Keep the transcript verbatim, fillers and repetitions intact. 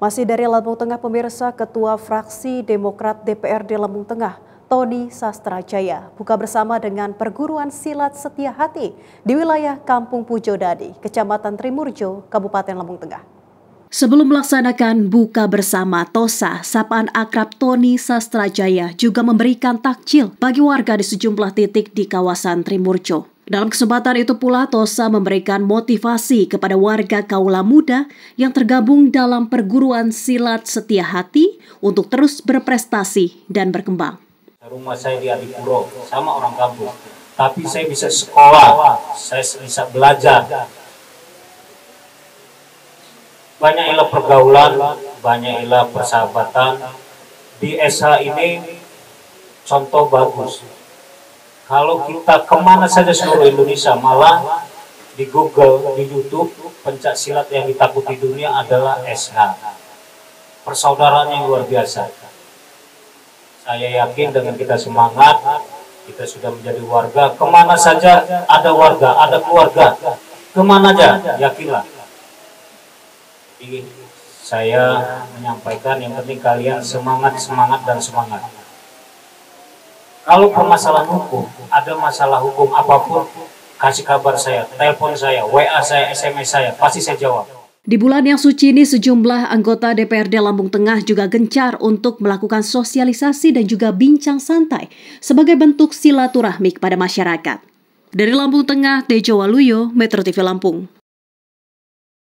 Masih dari Lampung Tengah, pemirsa, Ketua Fraksi Demokrat D P R D Lampung Tengah, Toni Sastra Jaya, buka bersama dengan Perguruan Silat Setia Hati di wilayah Kampung Pujodadi, Kecamatan Trimurjo, Kabupaten Lampung Tengah. Sebelum melaksanakan buka bersama Tosa, sapaan akrab Toni Sastra Jaya juga memberikan takjil bagi warga di sejumlah titik di kawasan Trimurjo. Dalam kesempatan itu pula, Tosa memberikan motivasi kepada warga kaula muda yang tergabung dalam Perguruan Silat Setia Hati untuk terus berprestasi dan berkembang. Rumah saya di Adipuro, sama orang kampung, tapi saya bisa sekolah, saya bisa belajar. Banyak ilah pergaulan, banyak ilah persahabatan. Di S H ini contoh bagus. Kalau kita kemana saja seluruh Indonesia, malah di Google, di YouTube, pencak silat yang ditakuti dunia adalah S H. Persaudaraan yang luar biasa. Saya yakin dengan kita semangat, kita sudah menjadi warga. Kemana saja ada warga, ada keluarga. Kemana aja, yakinlah. Saya menyampaikan yang penting kalian semangat, semangat, dan semangat. Kalau permasalahan hukum, ada masalah hukum apapun, kasih kabar saya, telepon saya, W A saya, S M S saya, pasti saya jawab. Di bulan yang suci ini, sejumlah anggota D P R D Lampung Tengah juga gencar untuk melakukan sosialisasi dan juga bincang santai sebagai bentuk silaturahmi kepada masyarakat. Dari Lampung Tengah, Tejo Waluyo, Metro T V Lampung.